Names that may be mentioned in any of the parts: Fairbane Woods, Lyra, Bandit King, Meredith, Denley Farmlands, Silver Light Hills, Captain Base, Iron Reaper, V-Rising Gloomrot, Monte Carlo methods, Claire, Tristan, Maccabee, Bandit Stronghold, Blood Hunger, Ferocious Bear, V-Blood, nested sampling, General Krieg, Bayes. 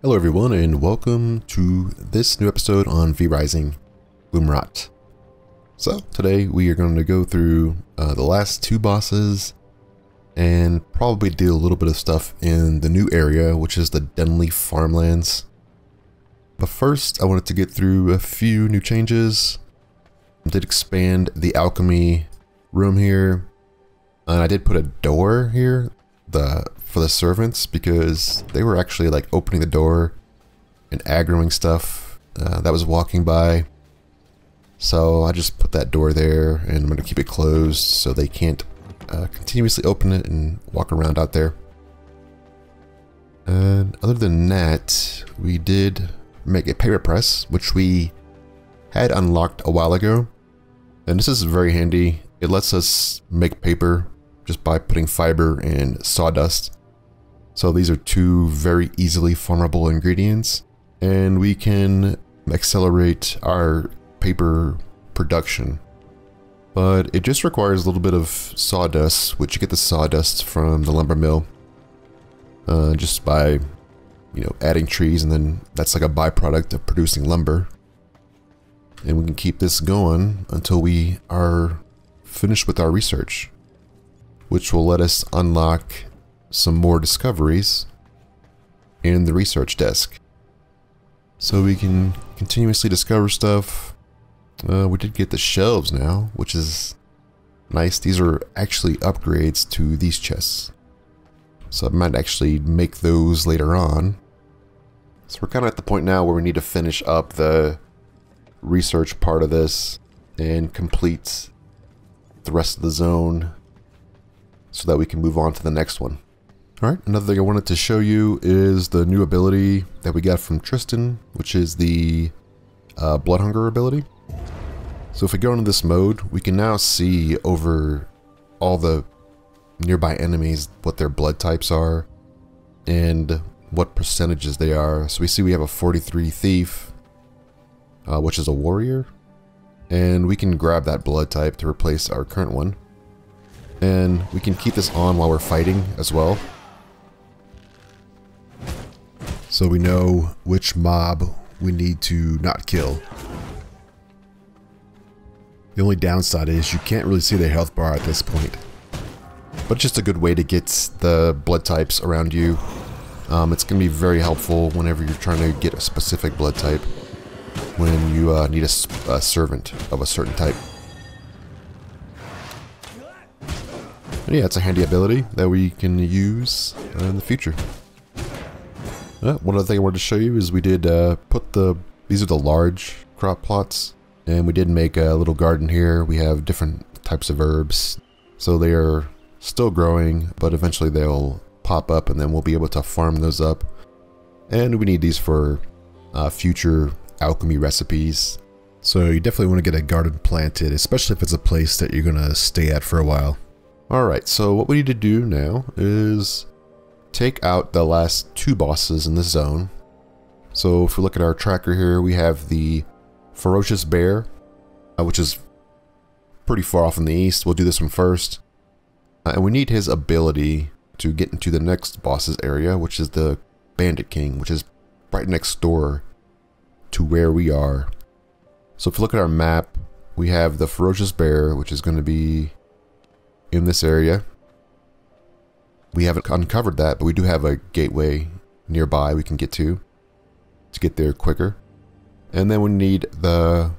Hello everyone and welcome to this new episode on V-Rising Gloomrot. So today we are going to go through the last two bosses and probably do a little bit of stuff in the new area, which is the Denley Farmlands. But first I wanted to get through a few new changes. I did expand the alchemy room here and I did put a door here for the servants because they were actually like opening the door and aggroing stuff that was walking by. So I just put that door there and I'm going to keep it closed so they can't continuously open it and walk around out there. And other than that, we did make a paper press, which we had unlocked a while ago. And this is very handy. It lets us make paper just by putting fiber and sawdust. So these are two very easily farmable ingredients, and we can accelerate our paper production. But it just requires a little bit of sawdust, which you get the sawdust from the lumber mill just by, you know, adding trees, and then that's like a byproduct of producing lumber. And we can keep this going until we are finished with our research, which will let us unlock some more discoveries in the research desk. So we can continuously discover stuff. We did get the shelves now, which is nice. These are actually upgrades to these chests, so I might actually make those later on. So we're kind of at the point now where we need to finish up the research part of this and complete the rest of the zone, so that we can move on to the next one. Alright, another thing I wanted to show you is the new ability that we got from Tristan, which is the Blood Hunger ability. So if we go into this mode, we can now see over all the nearby enemies what their blood types are and what percentages they are. So we see we have a 43 thief, which is a warrior, and we can grab that blood type to replace our current one. And we can keep this on while we're fighting as well, so we know which mob we need to not kill. The only downside is you can't really see the health bar at this point, but it's just a good way to get the blood types around you. It's going to be very helpful whenever you're trying to get a specific blood type, when you need a servant of a certain type. Yeah, it's a handy ability that we can use in the future. One other thing I wanted to show you is we did put these are the large crop plots, and we did make a little garden here. We have different types of herbs, so they are still growing, but eventually they'll pop up and then we'll be able to farm those up. And we need these for future alchemy recipes. So you definitely want to get a garden planted, especially if it's a place that you're going to stay at for a while. Alright, so what we need to do now is take out the last two bosses in this zone. So if we look at our tracker here, we have the Ferocious Bear, which is pretty far off in the east. We'll do this one first. And we need his ability to get into the next boss's area, which is the Bandit King, which is right next door to where we are. So if you look at our map, we have the Ferocious Bear, which is going to be in this area. We haven't uncovered that, but we do have a gateway nearby we can get to get there quicker. And then we need the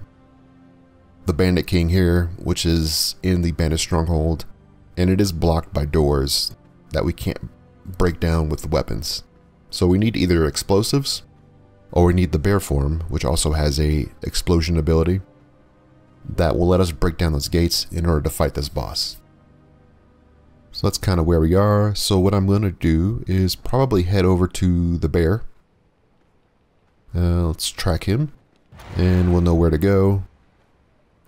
Bandit King here, which is in the Bandit Stronghold, and it is blocked by doors that we can't break down with weapons. So we need either explosives, or we need the bear form, which also has a explosion ability that will let us break down those gates in order to fight this boss. So that's kind of where we are. So what I'm going to do is probably head over to the bear. Let's track him and we'll know where to go.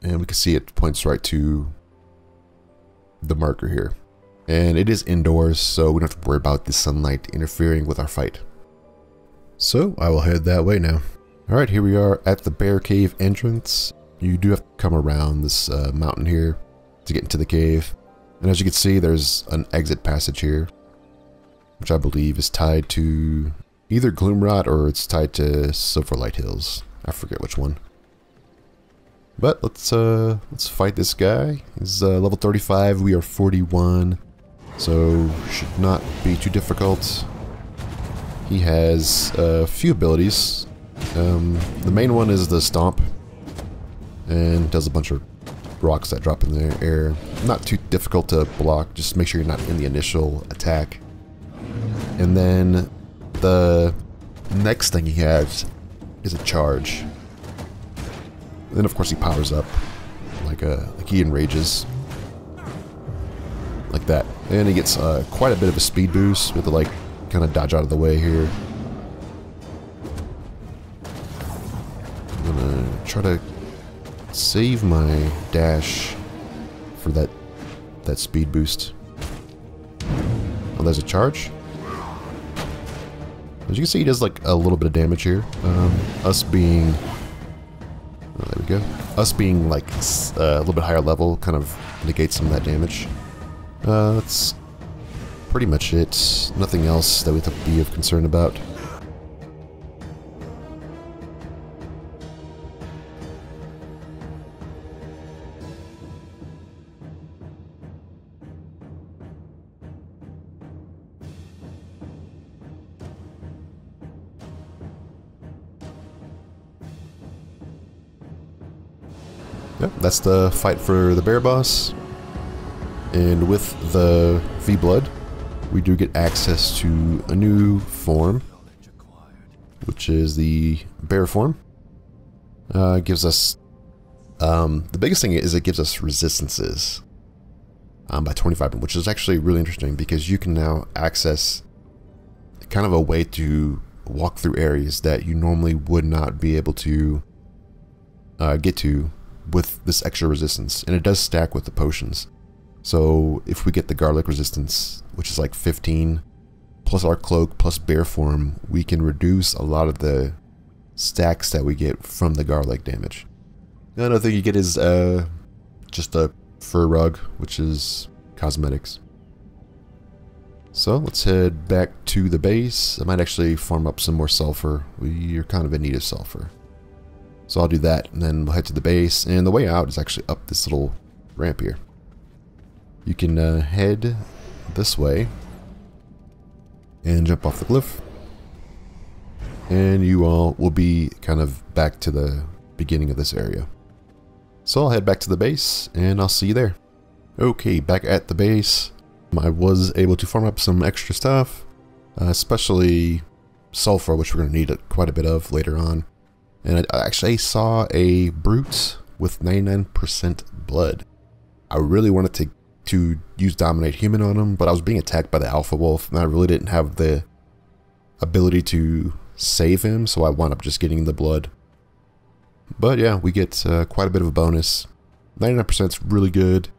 And we can see it points right to the marker here. And it is indoors, so we don't have to worry about the sunlight interfering with our fight. So I will head that way now. Alright, here we are at the bear cave entrance. You do have to come around this mountain here to get into the cave. And as you can see, there's an exit passage here, which I believe is tied to Either Gloomrot or it's tied to Silver Light Hills. I forget which one. But let's fight this guy. He's level 35. We are 41, so should not be too difficult. He has a few abilities. The main one is the stomp, and does a bunch of rocks that drop in the air. Not too difficult to block, just make sure you're not in the initial attack. And then the next thing he has is a charge. Then of course he powers up, like he enrages, like that. And he gets quite a bit of a speed boost with the kind of dodge out of the way here. I'm gonna try to save my dash for that speed boost. Oh, there's a charge. As you can see, he does a little bit of damage here. Us being a little bit higher level kind of negates some of that damage. That's pretty much it. Nothing else that we have to be of concern about. Yep, that's the fight for the bear boss, and with the V-Blood, we do get access to a new form, which is the bear form. Gives us, the biggest thing is it gives us resistances by 25, which is actually really interesting because you can now access kind of a way to walk through areas that you normally would not be able to get to with this extra resistance, and it does stack with the potions. So if we get the garlic resistance, which is 15, plus our cloak, plus bear form, we can reduce a lot of the stacks that we get from the garlic damage. Another thing you get is just a fur rug, which is cosmetics. So let's head back to the base. I might actually farm up some more sulfur. We are kind of in need of sulfur. So I'll do that, and then we'll head to the base, and the way out is actually up this little ramp here. You can head this way and jump off the cliff, and you all will be kind of back to the beginning of this area. So I'll head back to the base, and I'll see you there. Okay, back at the base. I was able to farm up some extra stuff, especially sulfur, which we're going to need quite a bit of later on. And I actually saw a brute with 99% blood. I really wanted to use Dominate Human on him, but I was being attacked by the Alpha Wolf, and I really didn't have the ability to save him, so I wound up just getting the blood. But yeah, we get quite a bit of a bonus. 99% is really good.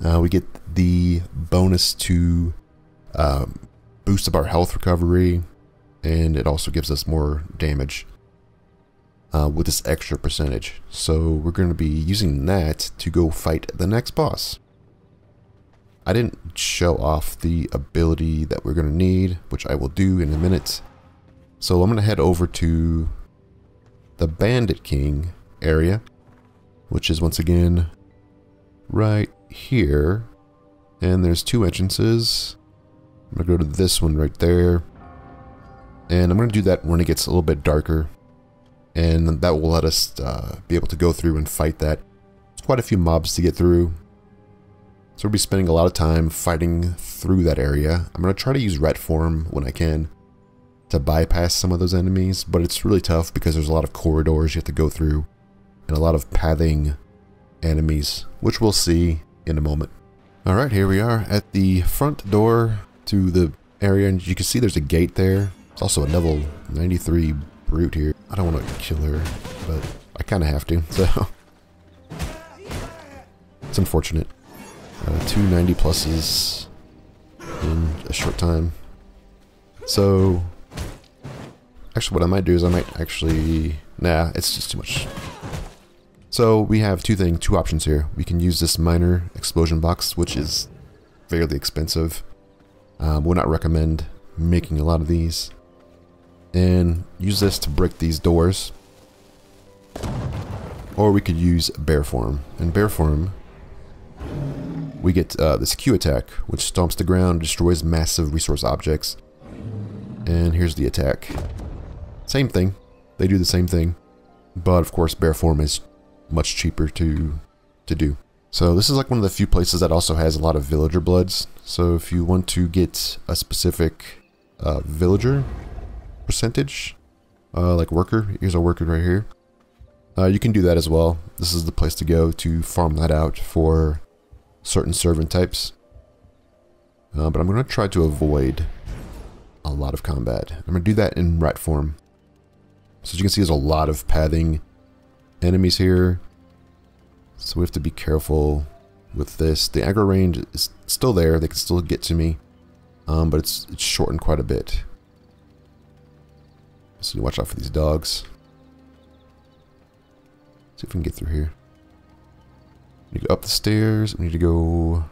We get the bonus to boost up our health recovery, and it also gives us more damage. With this extra percentage. So we're going to be using that to go fight the next boss. I didn't show off the ability that we're going to need, which I will do in a minute. So I'm going to head over to the Bandit King area, which is once again right here. And there's two entrances. I'm going to go to this one right there. And I'm going to do that when it gets a little bit darker. And that will let us be able to go through and fight that. It's quite a few mobs to get through, so we'll be spending a lot of time fighting through that area. I'm going to try to use rat form when I can to bypass some of those enemies, but it's really tough because there's a lot of corridors you have to go through and a lot of pathing enemies, which we'll see in a moment. Alright, here we are at the front door to the area, and you can see there's a gate there. There's also a level 93 brute here. I don't want to kill her, but I kind of have to, so it's unfortunate. 290 pluses in a short time. So actually what I might do is I might actually, nah, it's just too much. So we have two options here. We can use this minor explosion box, which is fairly expensive. Would not recommend making a lot of these. and use this to brick these doors. Or we could use bear form. In bear form, we get this Q attack, which stomps the ground, destroys massive resource objects. And here's the attack. Same thing. They do the same thing. But of course, bear form is much cheaper to do. So this is like one of the few places that also has a lot of villager bloods. So if you want to get a specific villager percentage, like worker, here's a worker right here. You can do that as well. This is the place to go to farm that out for certain servant types. But I'm going to try to avoid a lot of combat. I'm going to do that in rat form. So as you can see, there's a lot of pathing enemies here. So we have to be careful with this. The aggro range is still there. They can still get to me. But it's shortened quite a bit. So watch out for these dogs. See if we can get through here. We need to go up the stairs. We need to go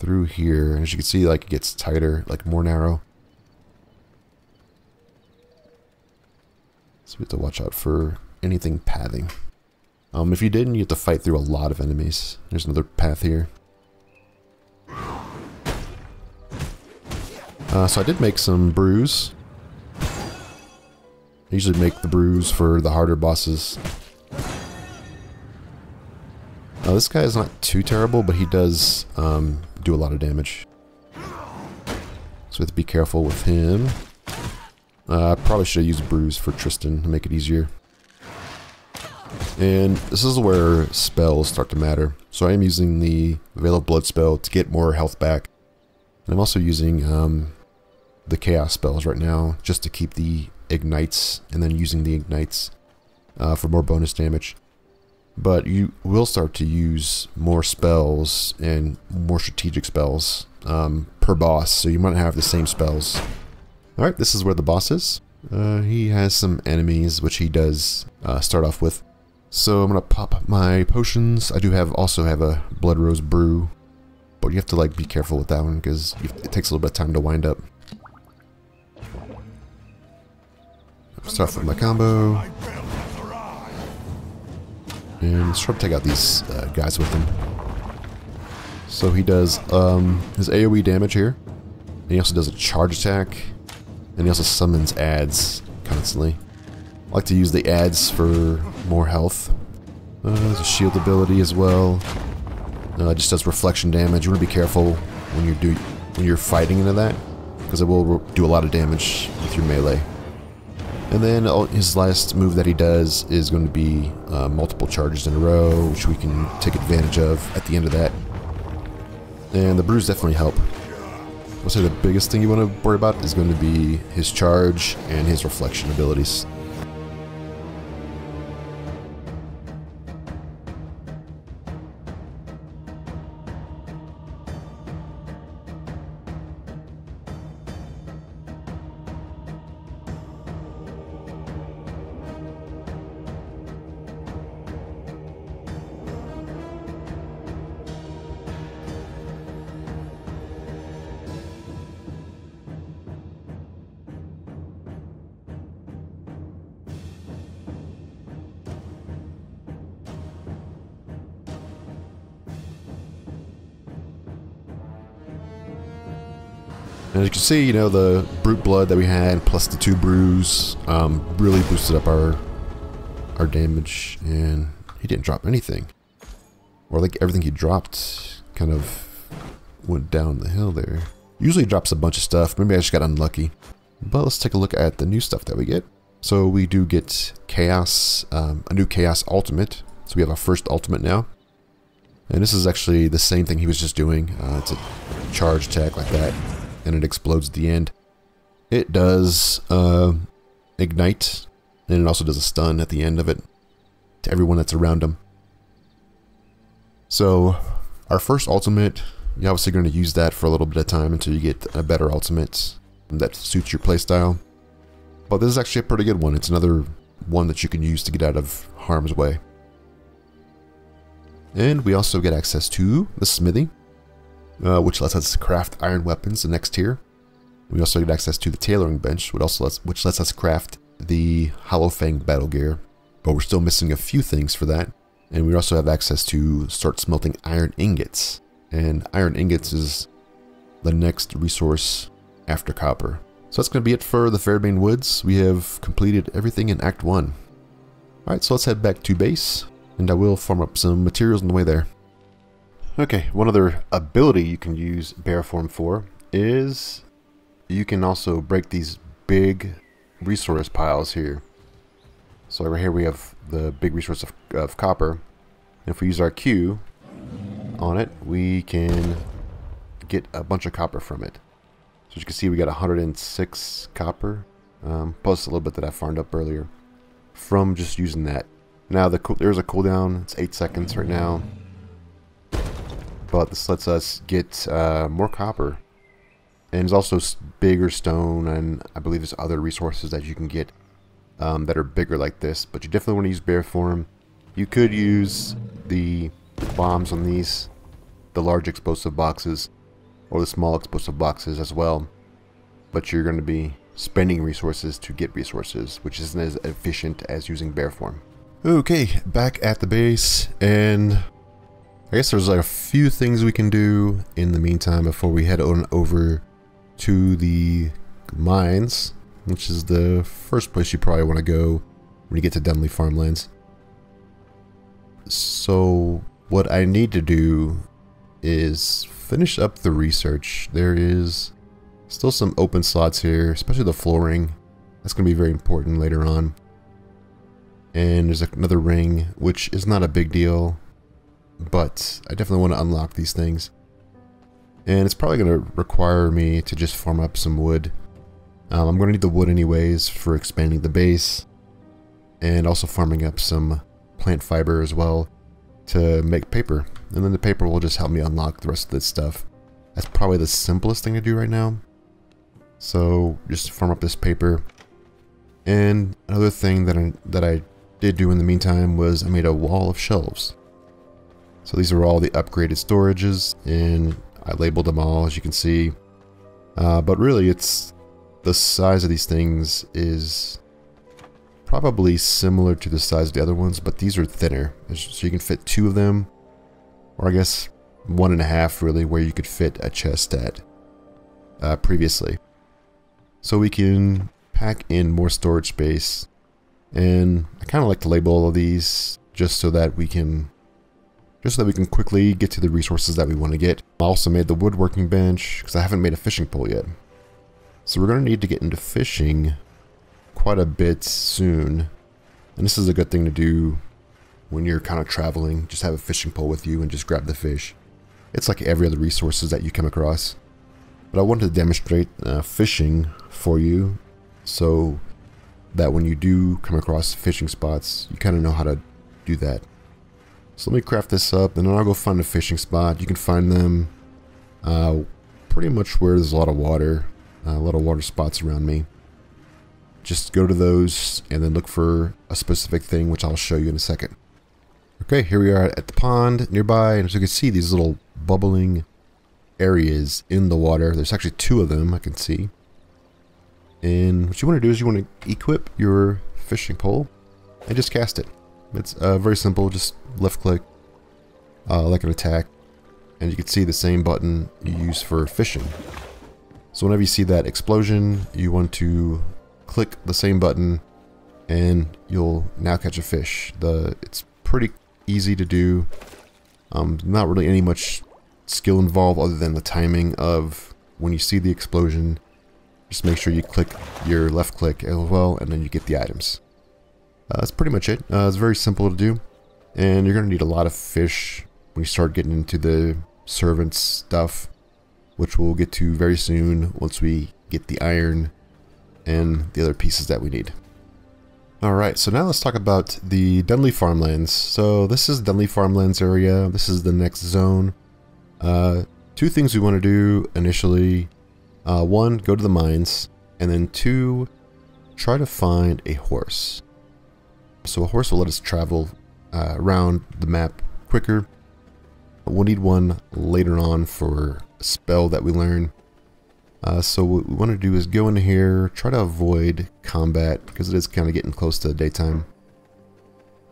through here. And as you can see, like, it gets tighter, like more narrow. So we have to watch out for anything pathing. If you didn't, you have to fight through a lot of enemies. There's another path here. So I did make some brews. I usually make the brews for the harder bosses. This guy is not too terrible, but he does do a lot of damage. So we have to be careful with him. I probably should have used brews for Tristan to make it easier. And this is where spells start to matter. So I am using the Veil of Blood spell to get more health back. And I'm also using the Chaos spells right now just to keep the Ignites, and then using the Ignites for more bonus damage. But you will start to use more spells and more strategic spells per boss, so you might have the same spells. Alright, this is where the boss is. He has some enemies, which he does start off with. So I'm going to pop my potions. I do also have a Blood Rose brew, but you have to like be careful with that one because it takes a little bit of time to wind up. Start off with my combo. And let's try to take out these guys with him. So he does his AoE damage here. And he also does a charge attack. And he also summons adds constantly. I like to use the adds for more health. There's a shield ability as well. It just does reflection damage. You want to be careful when you're fighting into that, because it will do a lot of damage with your melee. And then his last move that he does is going to be multiple charges in a row, which we can take advantage of at the end of that. And the brews definitely help. I'll say the biggest thing you want to worry about is going to be his charge and his reflection abilities. And as you can see, you know, the brute blood that we had plus the two brews really boosted up our damage, and he didn't drop anything. Or like everything he dropped kind of went down the hill there. Usually he drops a bunch of stuff. Maybe I just got unlucky. But let's take a look at the new stuff that we get. So we do get Chaos, a new Chaos ultimate. So we have our first ultimate now. And this is actually the same thing he was just doing. It's a charge attack like that, and it explodes at the end. It does ignite, and it also does a stun at the end of it to everyone that's around him. So our first ultimate, you're obviously going to use that for a little bit of time until you get a better ultimate that suits your playstyle. But this is actually a pretty good one. It's another one that you can use to get out of harm's way. And we also get access to the smithy, which lets us craft iron weapons, the next tier. We also get access to the tailoring bench, which lets us craft the Hollow Fang battle gear, but we're still missing a few things for that. And we also have access to start smelting iron ingots, and iron ingots is the next resource after copper. So that's going to be it for the Fairbane Woods. We have completed everything in Act 1. Alright, so let's head back to base, and I will farm up some materials on the way there. Okay, one other ability you can use Bear Form for is you can also break these big resource piles here. So right here we have the big resource of copper. If we use our Q on it, we can get a bunch of copper from it. So as you can see, we got 106 copper, plus a little bit that I farmed up earlier from just using that. Now there's a cooldown, it's 8 seconds right now, but this lets us get more copper. And there's also bigger stone, and I believe there's other resources that you can get that are bigger like this, but you definitely want to use Bear Form. You could use the bombs on these, the large explosive boxes, or the small explosive boxes as well, but you're going to be spending resources to get resources, which isn't as efficient as using Bear Form. Okay, back at the base, and I guess there's like a few things we can do in the meantime before we head on over to the mines, which is the first place you probably want to go when you get to Denley Farmlands. So what I need to do is finish up the research. There is still some open slots here, especially the flooring. That's going to be very important later on. And there's another ring, which is not a big deal, but I definitely want to unlock these things. And it's probably going to require me to just farm up some wood. I'm going to need the wood anyways for expanding the base, and also farming up some plant fiber as well to make paper, and then the paper will just help me unlock the rest of this stuff. That's probably the simplest thing to do right now. So just farm up this paper. And another thing that I did do in the meantime was I made a wall of shelves. So these are all the upgraded storages, and I labeled them all, as you can see. But really, it's the size of these things is probably similar to the size of the other ones, but these are thinner, so you can fit 2 of them, or I guess 1.5 really, where you could fit a chest at previously. So we can pack in more storage space, and I kind of like to label all of these just so that we can quickly get to the resources that we want to get. I also made the woodworking bench because I haven't made a fishing pole yet, so we're going to need to get into fishing quite a bit soon, and this is a good thing to do when you're kind of traveling. Just have a fishing pole with you and just grab the fish. It's like every other resources that you come across, but I wanted to demonstrate fishing for you so that when you do come across fishing spots, you kind of know how to do that. So let me craft this up, and then I'll go find a fishing spot. You can find them pretty much where there's a lot of water spots around me. Just go to those and then look for a specific thing, which I'll show you in a second. Okay, here we are at the pond nearby, and as you can see, these little bubbling areas in the water. There's actually 2 of them I can see. And what you want to do is you want to equip your fishing pole and just cast it. It's very simple, just left click like an attack, and you can see the same button you use for fishing. So whenever you see that explosion, you want to click the same button and you'll now catch a fish. It's pretty easy to do. Not really any much skill involved other than the timing of when you see the explosion. Just make sure you click your left click as well, and then you get the items. That's pretty much it. It's very simple to do, and you're going to need a lot of fish when you start getting into the servant stuff, which we'll get to very soon once we get the iron and the other pieces that we need. Alright, so now let's talk about the Denley Farmlands. So this is Denley Farmlands area. This is the next zone. 2 things we want to do initially. 1, go to the mines, and then 2, try to find a horse. So a horse will let us travel around the map quicker. But we'll need one later on for a spell that we learn. So what we want to do is go in here, try to avoid combat, because it is kind of getting close to daytime.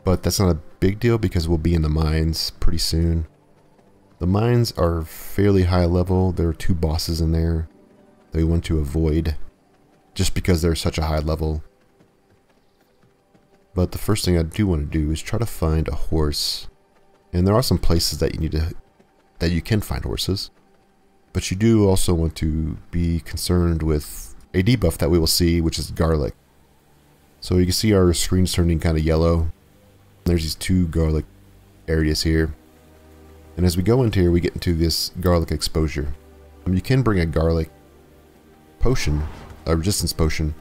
But that's not a big deal, because we'll be in the mines pretty soon. The mines are fairly high level. There are two bosses in there that we want to avoid, just because they're such a high level. But the first thing I do want to do is try to find a horse. And there are some places that you can find horses. But you do also want to be concerned with a debuff that we will see, which is garlic. So you can see our screen's turning kind of yellow. There's these two garlic areas here. And as we go into here, we get into this garlic exposure. You can bring a garlic potion, a resistance potion.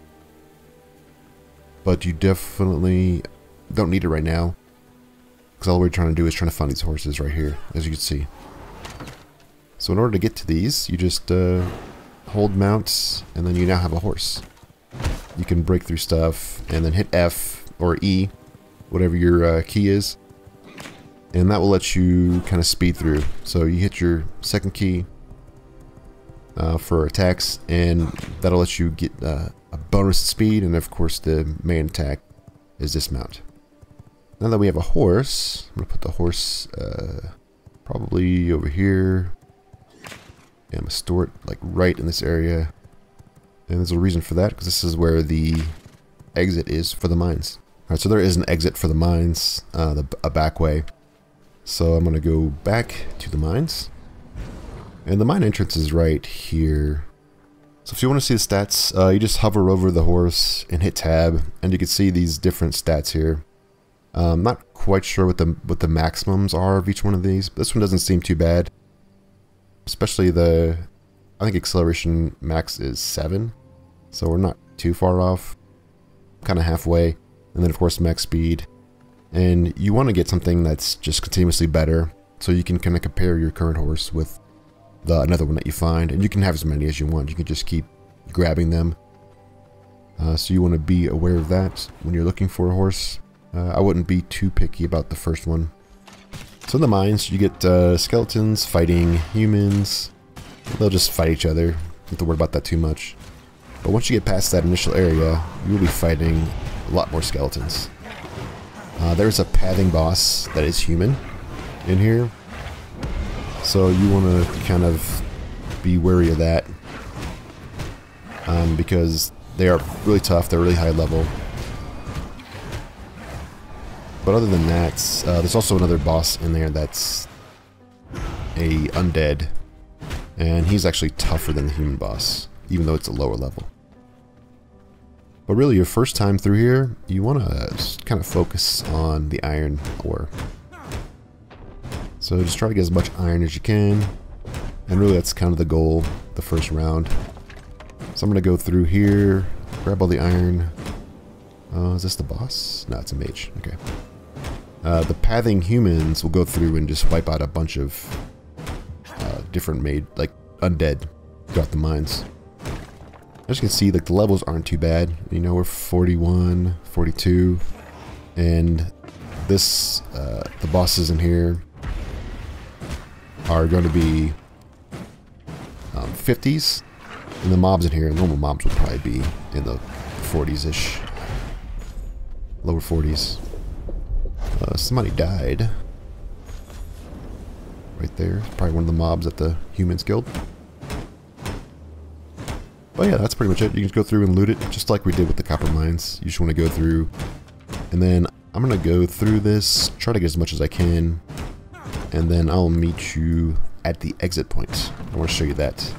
But you definitely don't need it right now, because all we're trying to do is trying to find these horses right here, as you can see. So in order to get to these, you just hold mounts, and then you now have a horse. You can break through stuff, and then hit F or E, whatever your key is, and that will let you kind of speed through. So you hit your second key for attacks, and that'll let you get a bonus speed, and of course the main attack is dismount. Now that we have a horse, I'm going to put the horse probably over here. And I'm going to store it like right in this area. And there's a reason for that, because this is where the exit is for the mines. Alright, so there is an exit for the mines, a back way. So I'm going to go back to the mines. And the mine entrance is right here. So if you want to see the stats, you just hover over the horse and hit tab, and you can see these different stats here. I'm not quite sure what the maximums are of each one of these, but this one doesn't seem too bad. Especially I think acceleration max is 7, so we're not too far off, kind of halfway. And then of course max speed, and you want to get something that's just continuously better, so you can kind of compare your current horse with another one that you find, and you can have as many as you want. You can just keep grabbing them. So you want to be aware of that when you're looking for a horse. I wouldn't be too picky about the first one. So in the mines, you get skeletons fighting humans. They'll just fight each other. Don't have to worry about that too much. But once you get past that initial area, you'll be fighting a lot more skeletons. There's a pathing boss that is human in here. So you want to kind of be wary of that. Because they are really tough. They're really high level. But other than that, there's also another boss in there that's a undead, and he's actually tougher than the human boss, even though it's a lower level. But really, your first time through here, you want to kind of focus on the iron ore. So just try to get as much iron as you can, and really that's kind of the goal the first round. So I'm going to go through here, grab all the iron. Is this the boss? No, it's a mage. Okay. The pathing humans will go through and just wipe out a bunch of different undead throughout the mines. As you can see, like, the levels aren't too bad. You know, we're 41, 42, and this the bosses in here are going to be 50s, and the mobs in here, normal mobs, will probably be in the 40s-ish, lower 40s. Somebody died right there. Probably one of the mobs at the Humans Guild. But yeah, that's pretty much it. You can just go through and loot it, just like we did with the copper mines. You just want to go through, and then I'm gonna go through this, try to get as much as I can, and then I'll meet you at the exit point. I want to show you that,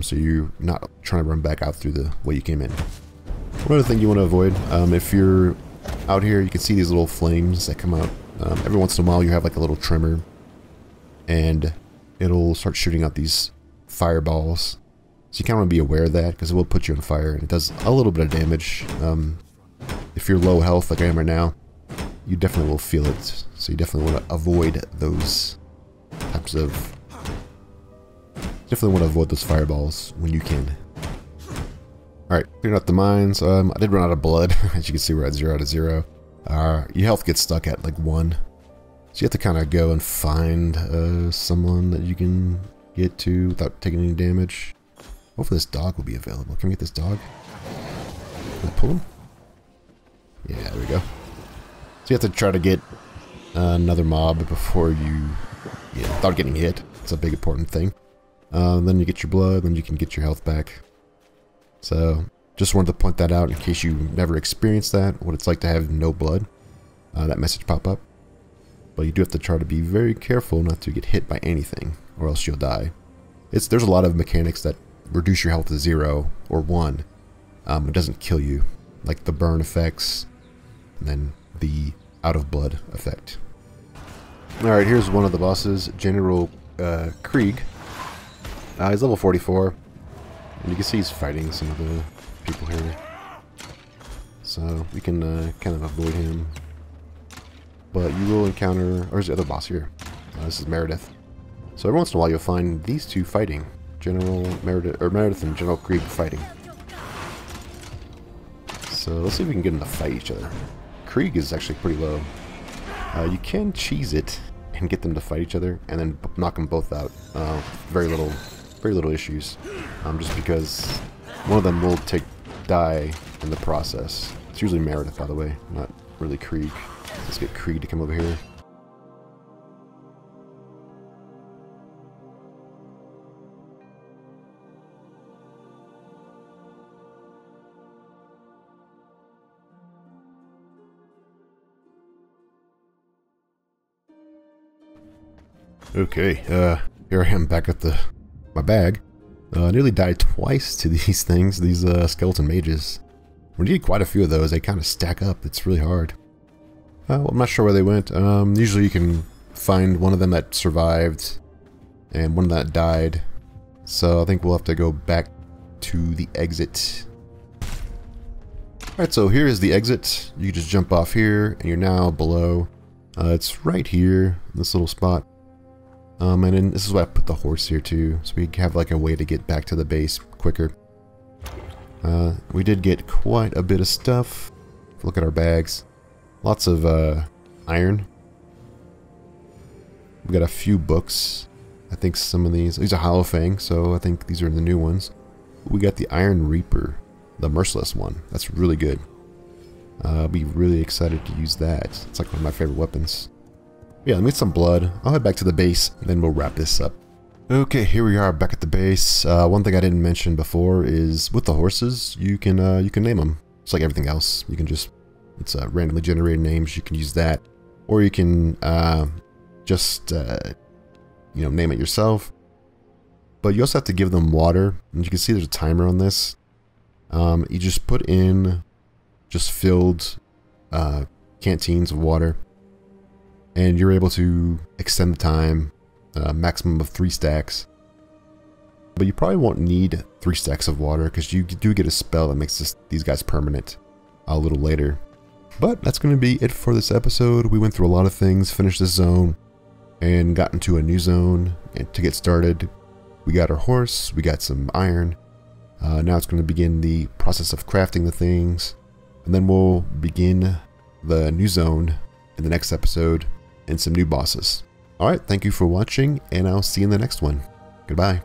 so you're not trying to run back out through the way you came in. One other thing you want to avoid, if you're out here, you can see these little flames that come out. Every once in a while you have like a little tremor, and it'll start shooting out these fireballs. So you kind of want to be aware of that, because it will put you on fire, and it does a little bit of damage. If you're low health like I am right now, you definitely will feel it. So you definitely want to avoid those types of... Definitely want to avoid those fireballs when you can. Alright, cleared out the mines. I did run out of blood. As you can see, we're at 0 out of 0. Your health gets stuck at like 1. So you have to kind of go and find someone that you can get to without taking any damage. Hopefully this dog will be available. Can we get this dog? Can I pull him? Yeah, there we go. So you have to try to get another mob before you, without getting hit. It's a big important thing. Then you get your blood, then you can get your health back. So just wanted to point that out in case you never experienced that, what it's like to have no blood. That message pop up. But you do have to try to be very careful not to get hit by anything, or else you'll die. There's a lot of mechanics that reduce your health to 0 or 1. It doesn't kill you, like the burn effects, and then the out of blood effect. All right, here's one of the bosses, General Krieg. He's level 44, and you can see he's fighting some of the people here, so we can kind of avoid him. But you will encounter, or is the other boss here? This is Meredith. So every once in a while you'll find these two fighting, Meredith and General Krieg fighting. So let's see if we can get them to fight each other. Krieg is actually pretty low. You can cheese it and get them to fight each other, and then knock them both out. Very little issues, just because one of them will die in the process. It's usually Meredith, by the way, not really Krieg. Let's get Krieg to come over here. Okay, here I am back at my bag. I nearly died twice to these things, these skeleton mages. When you get quite a few of those, they kind of stack up. It's really hard. Well, I'm not sure where they went. Usually you can find one of them that survived and one that died. So I think we'll have to go back to the exit. Alright, so here is the exit. You just jump off here and you're now below. It's right here, this little spot. And then this is why I put the horse here too, so we have like a way to get back to the base quicker. We did get quite a bit of stuff. Look at our bags. Lots of iron. We got a few books. I think some of these are Hollow Fang, so I think these are the new ones. We got the Iron Reaper, the merciless one. That's really good. I'll be really excited to use that. It's like one of my favorite weapons. Yeah, let me get some blood. I'll head back to the base, and then we'll wrap this up. Okay, here we are back at the base. One thing I didn't mention before is with the horses, you can name them. It's like everything else. You can just, it's randomly generated names. You can use that, or you can just name it yourself. But you also have to give them water, and you can see there's a timer on this. You just put in just filled canteens of water. And you're able to extend the time, maximum of 3 stacks. But you probably won't need 3 stacks of water because you do get a spell that makes these guys permanent a little later. But that's going to be it for this episode. We went through a lot of things, finished this zone, and got into a new zone. And to get started, we got our horse, we got some iron. Now it's going to begin the process of crafting the things. And then we'll begin the new zone in the next episode, and some new bosses. Alright, thank you for watching, and I'll see you in the next one. Goodbye.